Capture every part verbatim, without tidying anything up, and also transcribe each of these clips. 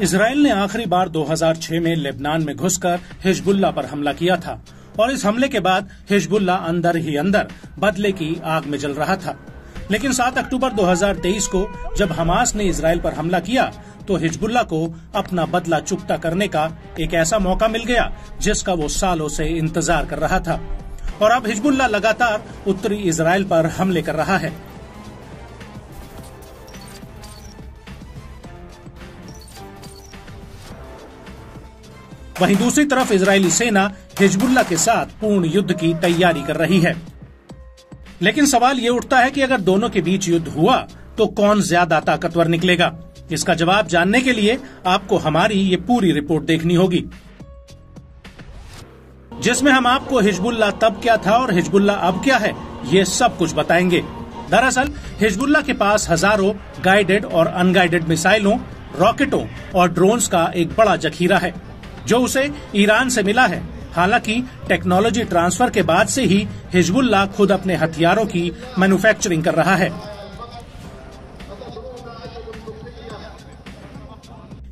Israel ने आखिरी बार दो हज़ार छह में लेबनान में घुसकर हिजबुल्लाह पर हमला किया था और इस हमले के बाद हिजबुल्लाह अंदर ही अंदर बदले की आग में जल रहा था। लेकिन सात अक्टूबर दो हज़ार तेईस को जब हमास ने इसराइल पर हमला किया तो हिजबुल्लाह को अपना बदला चुकता करने का एक ऐसा मौका मिल गया जिसका वो सालों से इंतजार कर रहा था और अब हिजबुल्लाह लगातार उत्तरी इसराइल पर हमले कर रहा है। वहीं दूसरी तरफ इजरायली सेना हिजबुल्लाह के साथ पूर्ण युद्ध की तैयारी कर रही है। लेकिन सवाल ये उठता है कि अगर दोनों के बीच युद्ध हुआ तो कौन ज्यादा ताकतवर निकलेगा। इसका जवाब जानने के लिए आपको हमारी ये पूरी रिपोर्ट देखनी होगी जिसमें हम आपको हिजबुल्लाह तब क्या था और हिजबुल्लाह अब क्या है ये सब कुछ बताएंगे। दरअसल हिजबुल्लाह के पास हजारों गाइडेड और अनगाइडेड मिसाइलों, रॉकेटों और ड्रोन्स का एक बड़ा जखीरा है जो उसे ईरान से मिला है। हालांकि टेक्नोलॉजी ट्रांसफर के बाद से ही हिजबुल्लाह खुद अपने हथियारों की मैन्युफैक्चरिंग कर रहा है।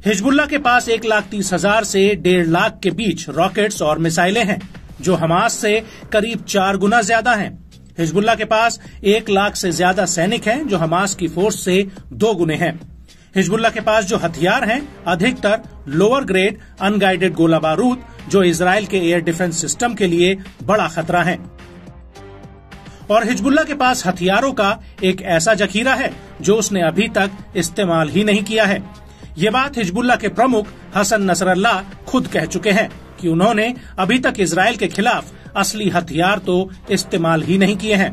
हिजबुल्लाह के पास एक लाख तीस हजार से डेढ़ लाख के बीच रॉकेट्स और मिसाइलें हैं जो हमास से करीब चार गुना ज्यादा हैं। हिजबुल्लाह के पास एक लाख से ज्यादा सैनिक हैं जो हमास की फोर्स से दो गुने हैं। हिजबुल्लाह के पास जो हथियार हैं अधिकतर लोअर ग्रेड अनगाइडेड गोला बारूद जो इजराइल के एयर डिफेंस सिस्टम के लिए बड़ा खतरा है और हिजबुल्लाह के पास हथियारों का एक ऐसा जखीरा है जो उसने अभी तक इस्तेमाल ही नहीं किया है। ये बात हिजबुल्लाह के प्रमुख हसन नसरल्लाह खुद कह चुके हैं कि उन्होंने अभी तक इजराइल के खिलाफ असली हथियार तो इस्तेमाल ही नहीं किए हैं।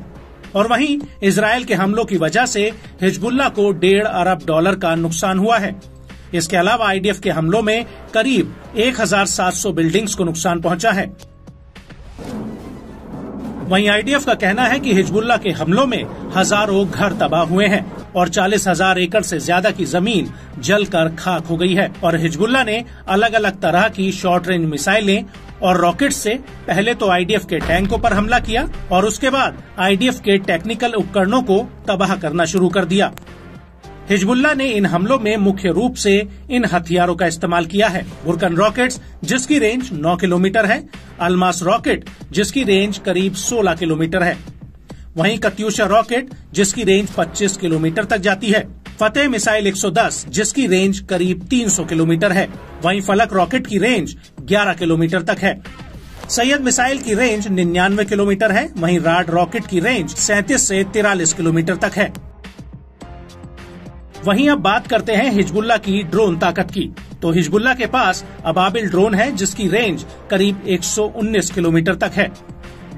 और वहीं इजराइल के हमलों की वजह से हिजबुल्लाह को डेढ़ अरब डॉलर का नुकसान हुआ है। इसके अलावा आईडीएफ के हमलों में करीब एक हज़ार सात सौ बिल्डिंग्स को नुकसान पहुंचा है। वहीं आईडीएफ का कहना है कि हिजबुल्लाह के हमलों में हजारों घर तबाह हुए हैं और चालीस हज़ार एकड़ से ज्यादा की जमीन जलकर खाक हो गई है और हिजबुल्लाह ने अलग अलग तरह की शॉर्ट रेंज मिसाइलें और रॉकेट से पहले तो आईडीएफ के टैंकों पर हमला किया और उसके बाद आईडीएफ के टेक्निकल उपकरणों को तबाह करना शुरू कर दिया। हिजबुल्लाह ने इन हमलों में मुख्य रूप से इन हथियारों का इस्तेमाल किया है। गुरकन रॉकेट्स जिसकी रेंज नौ किलोमीटर है, अलमास रॉकेट जिसकी रेंज करीब सोलह किलोमीटर है, वहीं कत्यूशा रॉकेट जिसकी रेंज पच्चीस किलोमीटर तक जाती है, फतेह मिसाइल एक सौ दस जिसकी रेंज करीब तीन सौ किलोमीटर है, वहीं फलक रॉकेट की रेंज ग्यारह किलोमीटर तक है, सैयद मिसाइल की रेंज निन्यानवे किलोमीटर है, वहीं राड रॉकेट की रेंज सैंतीस से तिरालीस किलोमीटर तक है। वहीं अब बात करते हैं हिजबुल्लाह की ड्रोन ताकत की। तो हिजबुल्लाह के पास अबाबिल ड्रोन है जिसकी रेंज करीब एक सौ उन्नीस किलोमीटर तक है।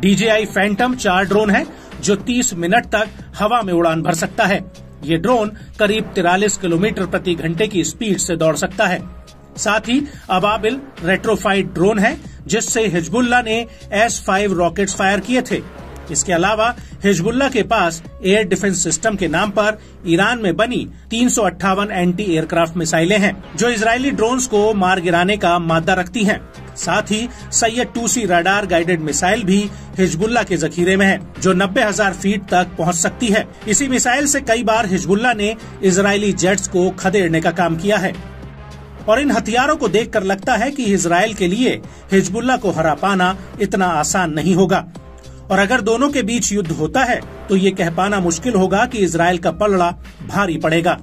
डीजेआई फैंटम चार ड्रोन है जो तीस मिनट तक हवा में उड़ान भर सकता है। ये ड्रोन करीब तिरालीस किलोमीटर प्रति घंटे की स्पीड से दौड़ सकता है। साथ ही अबाबिल रेट्रोफाइड ड्रोन है जिससे हिजबुल्लाह ने एस फाइव रॉकेट्स फायर किए थे। इसके अलावा हिजबुल्लाह के पास एयर डिफेंस सिस्टम के नाम पर ईरान में बनी तीन सौ अट्ठावन एंटी एयरक्राफ्ट मिसाइलें हैं जो इजरायली ड्रोन्स को मार गिराने का मादा रखती हैं। साथ ही Syed two C radar guided missile भी हिजबुल्लाह के जखीरे में है जो नब्बे हज़ार फीट तक पहुंच सकती है। इसी मिसाइल से कई बार हिजबुल्लाह ने इजरायली जेट्स को खदेड़ने का काम किया है और इन हथियारों को देखकर लगता है कि इजराइल के लिए हिजबुल्लाह को हरा पाना इतना आसान नहीं होगा और अगर दोनों के बीच युद्ध होता है तो ये कह पाना मुश्किल होगा कि इजराइल का पलड़ा भारी पड़ेगा।